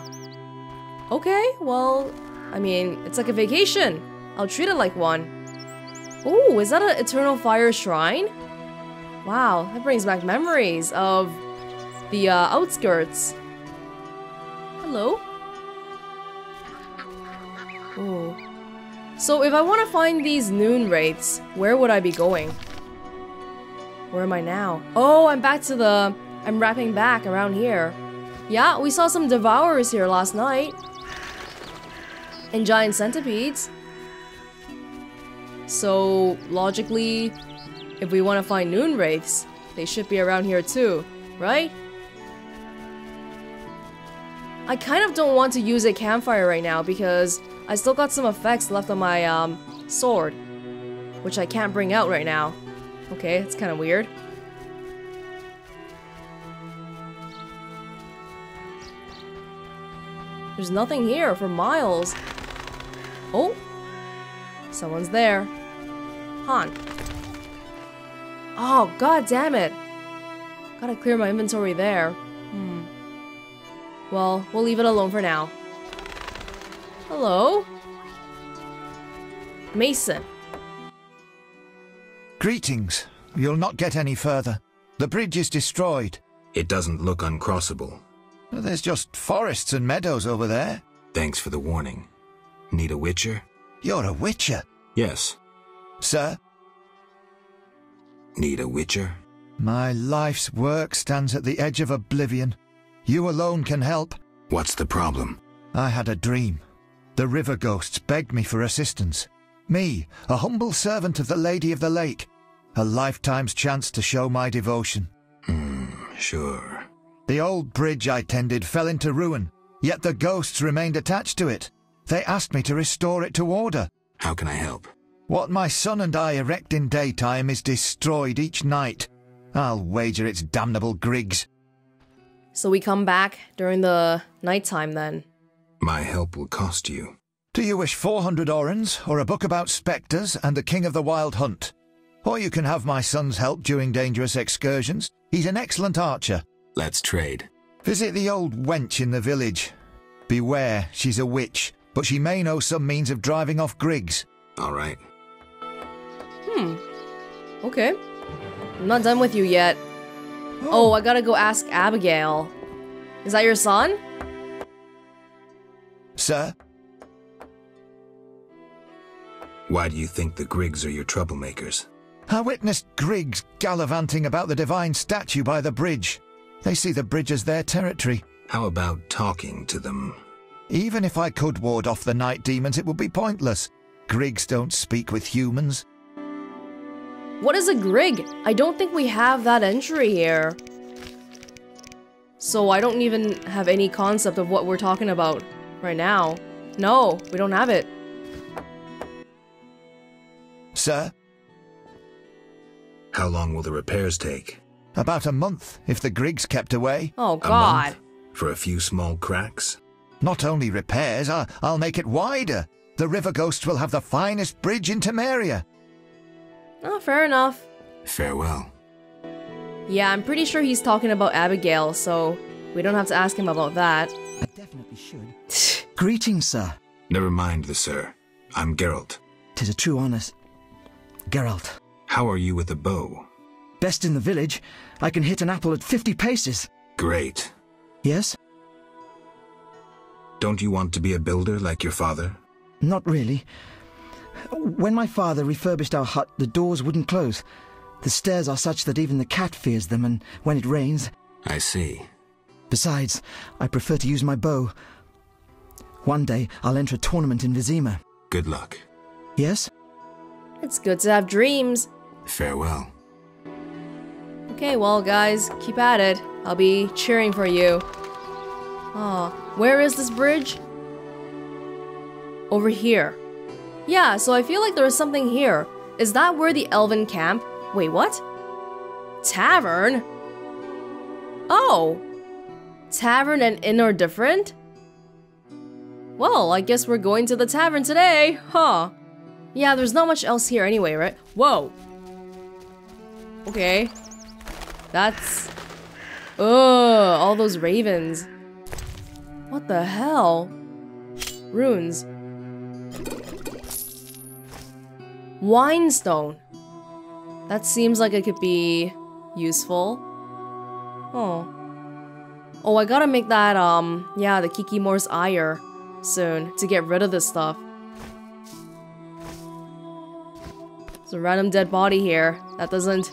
Okay, well, I mean, it's like a vacation. I'll treat it like one. Ooh, is that an Eternal Fire Shrine? Wow, that brings back memories of the outskirts. Hello? Ooh. So if I want to find these Noon Wraiths, where would I be going? Where am I now? Oh, I'm back to the... I'm wrapping back around here. Yeah, we saw some Devourers here last night. And Giant Centipedes. So, logically, if we want to find Noon Wraiths, they should be around here too, right? I kind of don't want to use a campfire right now because I still got some effects left on my sword, which I can't bring out right now. Okay, that's kind of weird. There's nothing here for miles. Oh, someone's there. Han. Oh, god damn it. Gotta clear my inventory there. Well, we'll leave it alone for now. Hello? Mason. Greetings. You'll not get any further. The bridge is destroyed. It doesn't look uncrossable. There's just forests and meadows over there. Thanks for the warning. Need a witcher? You're a witcher? Yes. Sir? Need a witcher? My life's work stands at the edge of oblivion. You alone can help. What's the problem? I had a dream. The river ghosts begged me for assistance. Me, a humble servant of the Lady of the Lake. A lifetime's chance to show my devotion. Sure. The old bridge I tended fell into ruin, yet the ghosts remained attached to it. They asked me to restore it to order. How can I help? What my son and I erect in daytime is destroyed each night. I'll wager it's damnable Griggs. So we come back during the nighttime then. My help will cost you. Do you wish 400 Orens, or a book about spectres and the King of the Wild Hunt? Or you can have my son's help during dangerous excursions. He's an excellent archer. Let's trade. Visit the old wench in the village. Beware, she's a witch, but she may know some means of driving off Griggs. All right. Okay. I'm not done with you yet. Oh, I gotta go ask Abigail. Is that your son? Sir? Why do you think the Griggs are your troublemakers? I witnessed Griggs gallivanting about the divine statue by the bridge. They see the bridge as their territory. How about talking to them? Even if I could ward off the night demons, it would be pointless. Griggs don't speak with humans. What is a Grig? I don't think we have that entry here. So I don't even have any concept of what we're talking about. Right now. No, we don't have it. Sir? How long will the repairs take? About a month, if the Griggs kept away. Oh, God. A month? For a few small cracks? Not only repairs, I'll make it wider. The river ghosts will have the finest bridge in Temeria. Oh, fair enough. Farewell. Yeah, I'm pretty sure he's talking about Abigail, so we don't have to ask him about that. I definitely should. Greetings, sir. Never mind the sir. I'm Geralt. 'Tis a true honor, Geralt. How are you with the bow? Best in the village. I can hit an apple at 50 paces. Great. Yes? Don't you want to be a builder like your father? Not really. When my father refurbished our hut, the doors wouldn't close. The stairs are such that even the cat fears them, and when it rains... I see. Besides, I prefer to use my bow. One day, I'll enter a tournament in Vizima. Good luck. Yes? It's good to have dreams. Farewell. Okay, well, guys, keep at it. I'll be cheering for you. Oh, where is this bridge? Over here. Yeah, so I feel like there is something here. Is that where the Elven Camp? Wait, what? Tavern? Oh! Tavern and inn are different? Well, I guess we're going to the tavern today, huh? Yeah, there's not much else here anyway, right? Whoa! Okay. That's... Ugh, all those ravens. What the hell? Runes. Winestone. That seems like it could be useful. Oh. Oh, I gotta make that, yeah, the Kikimor's ire soon to get rid of this stuff. There's a random dead body here. That doesn't...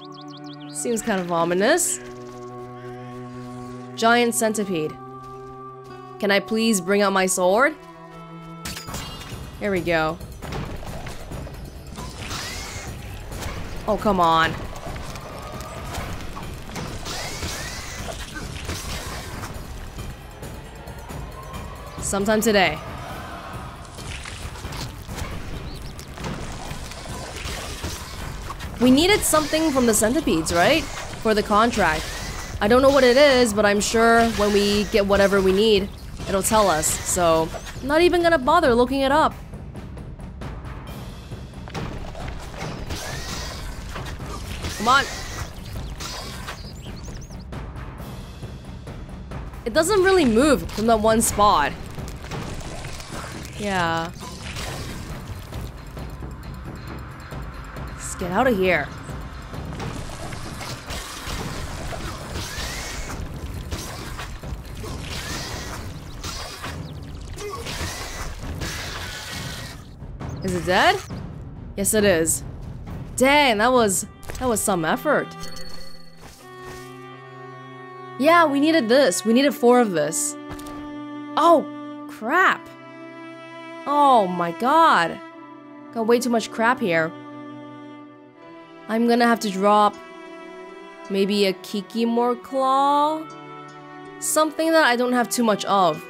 Seems kind of ominous. Giant centipede. Can I please bring out my sword? Here we go. Oh, come on. Sometime today. We needed something from the centipedes, right? For the contract. I don't know what it is, but I'm sure when we get whatever we need, it'll tell us. So, I'm not even gonna bother looking it up. Come on. It doesn't really move from that one spot. Yeah. Let's get out of here. Is it dead? Yes, it is. Dang, that was some effort. Yeah, we needed this. We needed 4 of this. Oh, crap. Oh my god. Got way too much crap here. I'm gonna have to drop maybe a Kikimor claw? Something that I don't have too much of.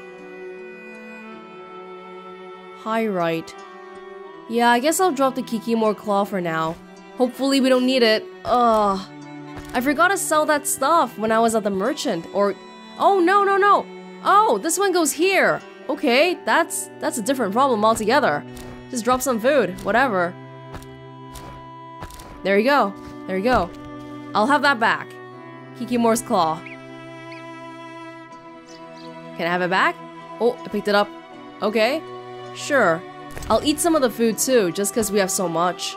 Hyrite. Yeah, I guess I'll drop the Kikimor claw for now. Hopefully we don't need it. Ugh. I forgot to sell that stuff when I was at the merchant, or... Oh, no, no, no! Oh, this one goes here! Okay, that's a different problem altogether. Just drop some food, whatever. There you go. There you go. I'll have that back. Kikimor's claw. Can I have it back? Oh, I picked it up. Okay. Sure. I'll eat some of the food too, just because we have so much.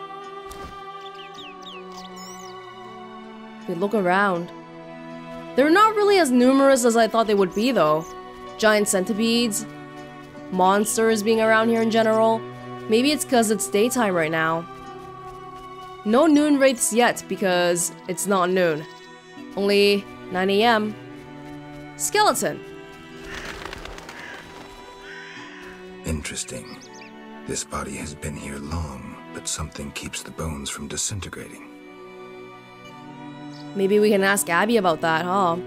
We look around. They're not really as numerous as I thought they would be, though. Giant centipedes, monsters being around here in general. Maybe it's because it's daytime right now. No noon wraiths yet because it's not noon. Only 9 a.m. Skeleton. Interesting. This body has been here long, but something keeps the bones from disintegrating. Maybe we can ask Abby about that, huh?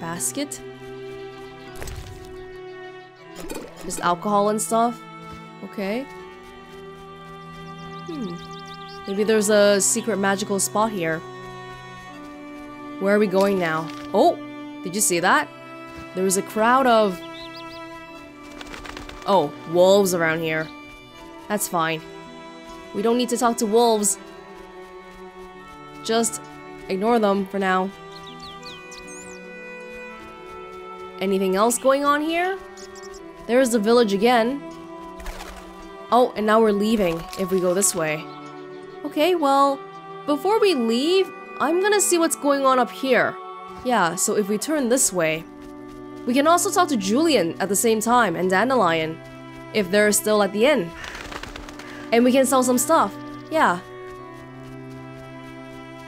Basket? Just alcohol and stuff? Okay. Hmm. Maybe there's a secret magical spot here. Where are we going now? Oh! Did you see that? There was a crowd of... Oh, wolves around here. That's fine. We don't need to talk to wolves. Just ignore them for now. Anything else going on here? There's the village again. Oh, and now we're leaving if we go this way. Okay, well, before we leave, I'm gonna see what's going on up here. Yeah, so if we turn this way, we can also talk to Julian at the same time and Dandelion, if they're still at the inn. And we can sell some stuff. Yeah.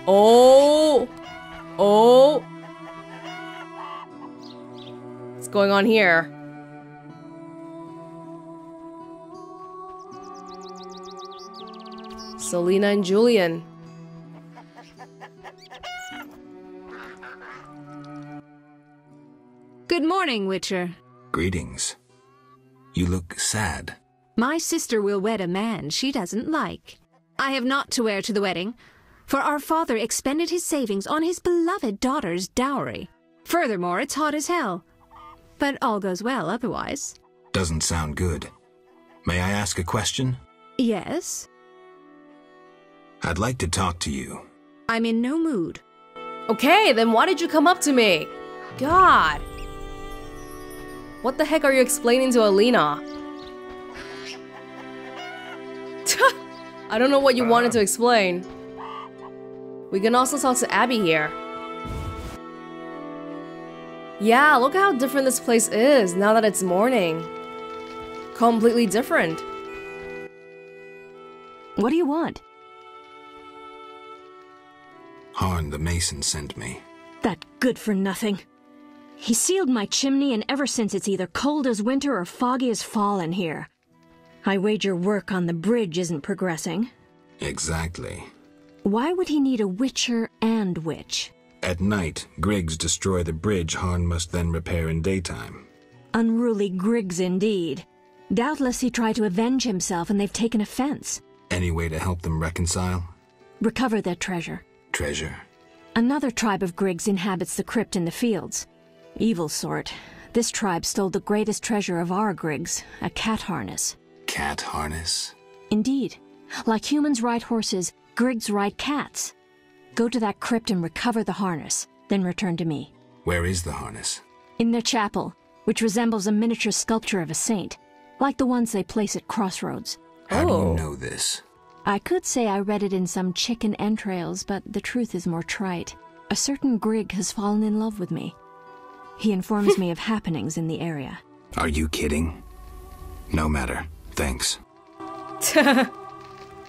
Oh! Oh! What's going on here? Selena and Julian. Good morning, Witcher. Greetings. You look sad. My sister will wed a man she doesn't like. I have naught to wear to the wedding, for our father expended his savings on his beloved daughter's dowry. Furthermore, it's hot as hell. But all goes well otherwise. Doesn't sound good. May I ask a question? Yes. I'd like to talk to you. I'm in no mood. Okay, then why did you come up to me? God. What the heck are you explaining to Alina? I don't know what you wanted to explain. We can also talk to Abby here. Yeah, look how different this place is now that it's morning. Completely different. What do you want? Harn the Mason sent me. That good-for-nothing. He sealed my chimney, and ever since it's either cold as winter or foggy as fall in here. I wager work on the bridge isn't progressing. Exactly. Why would he need a witcher and witch? At night, Griggs destroy the bridge Harn must then repair in daytime. Unruly Griggs indeed. Doubtless he tried to avenge himself and they've taken offense. Any way to help them reconcile? Recover their treasure. Treasure? Another tribe of Griggs inhabits the crypt in the fields. Evil sort. This tribe stole the greatest treasure of our Griggs, a cat harness. Cat harness? Indeed. Like humans ride horses, Griggs ride cats. Go to that crypt and recover the harness, then return to me. Where is the harness? In their chapel, which resembles a miniature sculpture of a saint, like the ones they place at crossroads. How do you know this? I could say I read it in some chicken entrails, but the truth is more trite. A certain Grigg has fallen in love with me. He informs me of happenings in the area. Are you kidding? No matter. Thanks.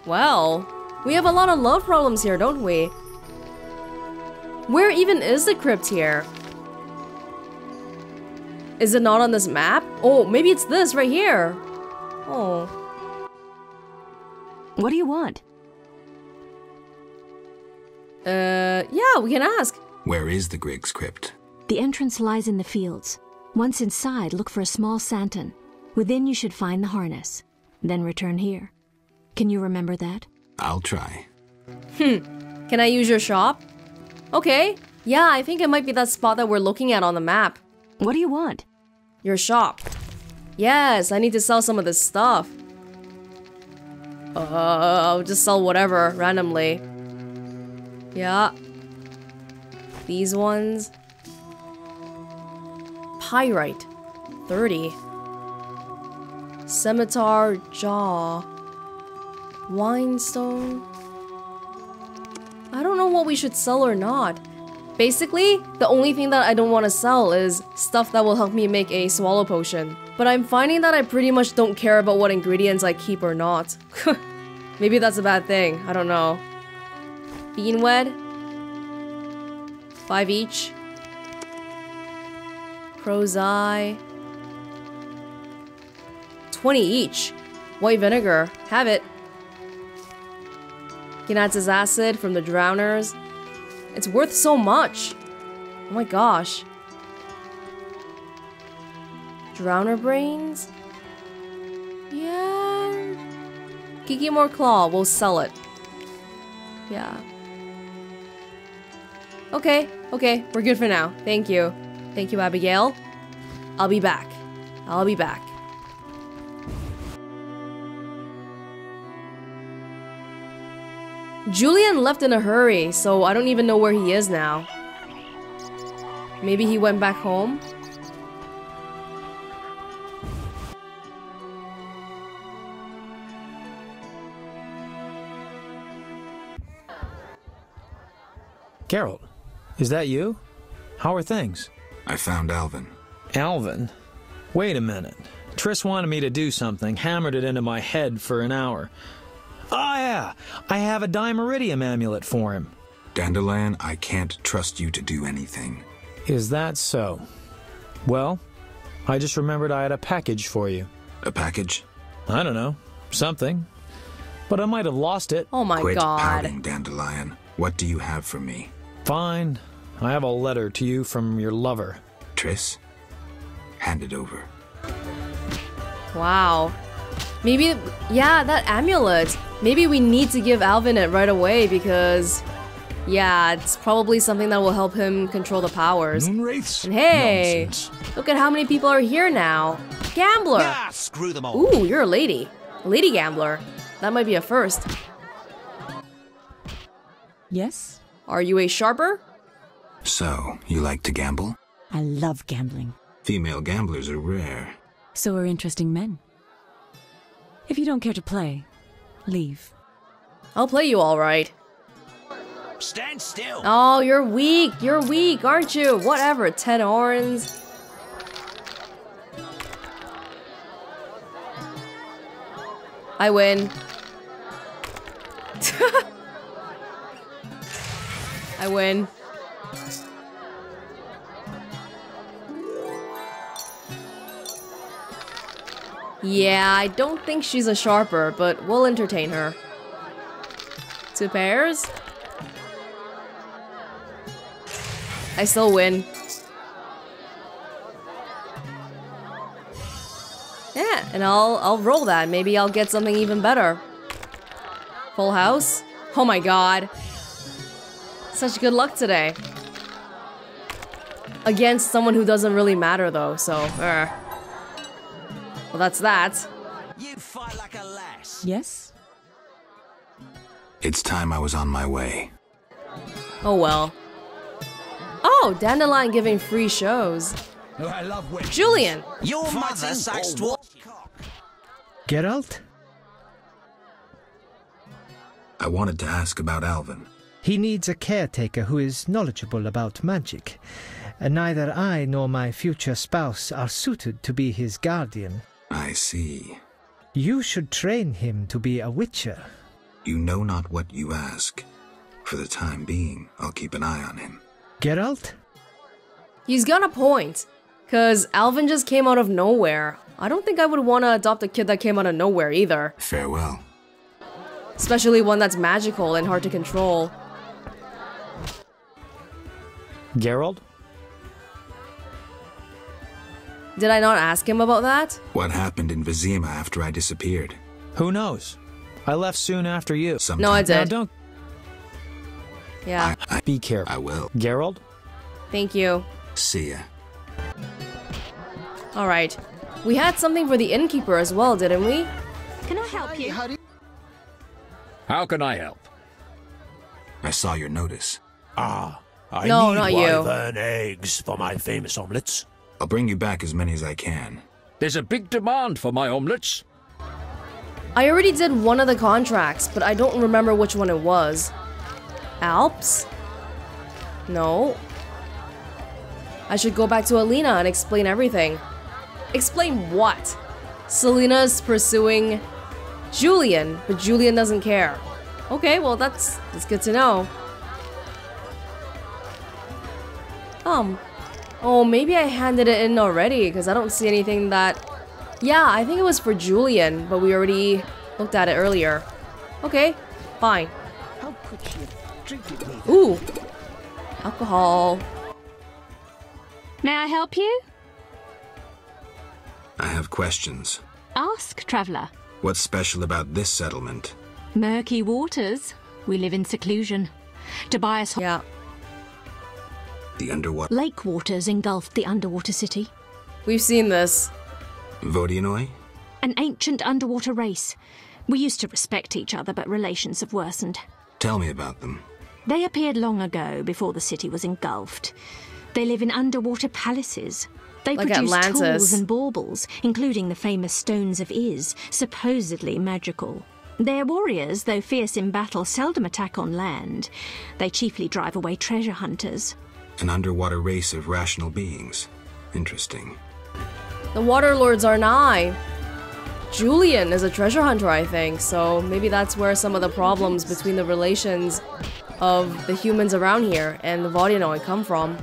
Well, we have a lot of love problems here, don't we? Where even is the crypt here? Is it not on this map? Oh, maybe it's this right here. Oh. What do you want? Yeah, we can ask. Where is the Griggs crypt? The entrance lies in the fields. Once inside, look for a small santon. Within you should find the harness. Then return here. Can you remember that? I'll try. Can I use your shop? Okay. Yeah, I think it might be that spot that we're looking at on the map. What do you want? Your shop. Yes, I need to sell some of this stuff. I'll just sell whatever, randomly. Yeah. These ones. Pyrite. 30. Scimitar jaw. Winestone. I don't know what we should sell or not. Basically, the only thing that I don't want to sell is stuff that will help me make a swallow potion. But I'm finding that I pretty much don't care about what ingredients I keep or not. Maybe that's a bad thing, I don't know. Beanwed. 5 each. Crow's eye. 20 each. White vinegar. Have it. Gnatz's acid from the drowners. It's worth so much. Oh my gosh. Drowner brains? Yeah. Kikimor claw. We'll sell it. Yeah. Okay. Okay. We're good for now. Thank you. Thank you, Abigail. I'll be back. I'll be back. Julian left in a hurry, so I don't even know where he is now. Maybe he went back home? Geralt, is that you? How are things? I found Alvin. Alvin? Wait a minute. Triss wanted me to do something, hammered it into my head for an hour. Ah, yeah! I have a dimeridium amulet for him. Dandelion, I can't trust you to do anything. Is that so? Well, I just remembered I had a package for you. A package? I don't know. Something. But I might have lost it. Oh my God. Quit pouting, Dandelion. What do you have for me? Fine. I have a letter to you from your lover. Triss, hand it over. Wow. Maybe, yeah, that amulet. Maybe we need to give Alvin it right away because, yeah, it's probably something that will help him control the powers. Noon Wraiths? And hey, nonsense. Look at how many people are here now. Gambler! Yeah, screw them all. Ooh, you're a lady. Lady Gambler. That might be a first. Yes? Are you a sharper? So, you like to gamble? I love gambling. Female gamblers are rare. So are interesting men. If you don't care to play, leave. I'll play you all right. Stand still. Oh, you're weak. You're weak, aren't you? Whatever, 10 Orens. I win. I win. Yeah, I don't think she's a sharper, but we'll entertain her. 2 pairs. I still win. Yeah, and I'll roll that. Maybe I'll get something even better. Full house. Oh my God. Such good luck today. Against someone who doesn't really matter though, so... Well, that's that. You fight like a lass. Yes? It's time I was on my way. Oh, well. Oh, Dandelion giving free shows. Oh, I love witches. Julian! Your mother sucks cock. Geralt? I wanted to ask about Alvin. He needs a caretaker who is knowledgeable about magic. Neither I nor my future spouse are suited to be his guardian. I see. You should train him to be a witcher. You know not what you ask. For the time being, I'll keep an eye on him. Geralt? He's got a point. Cause Alvin just came out of nowhere. I don't think I would want to adopt a kid that came out of nowhere either. Farewell. Especially one that's magical and hard to control. Geralt? Did I not ask him about that? What happened in Vizima after I disappeared? Who knows? I left soon after you. Sometime. No, I did. No, don't. Yeah. I be careful. I will. Geralt? Thank you. See ya. Alright. We had something for the innkeeper as well, didn't we? Can I help you? How can I help? I saw your notice. Ah, I no, need Wyvern eggs for my famous omelets. I'll bring you back as many as I can. There's a big demand for my omelets. I already did one of the contracts, but I don't remember which one it was. Alps? No. I should go back to Alina and explain everything. Explain what? Selena's pursuing Julian, but Julian doesn't care. Okay, well that's good to know. Oh, maybe I handed it in already, because I don't see anything that... Yeah, I think it was for Julian, but we already looked at it earlier. Okay, fine. How could you drink it later? Ooh! Alcohol. May I help you? I have questions. Ask, traveler. What's special about this settlement? Murky Waters. We live in seclusion. Tobias... Yeah. The underwater lake waters engulfed the underwater city. We've seen this. Vodianoi? An ancient underwater race. We used to respect each other, but relations have worsened. Tell me about them. They appeared long ago, before the city was engulfed. They live in underwater palaces. They like produce Atlantis. Tools and baubles, including the famous stones of Iz, supposedly magical. Their warriors, though fierce in battle, seldom attack on land. They chiefly drive away treasure hunters. An underwater race of rational beings. Interesting. The Waterlords are nigh. Julian is a treasure hunter, I think, so maybe that's where some of the problems between the relations of the humans around here and the Vodianoi come from.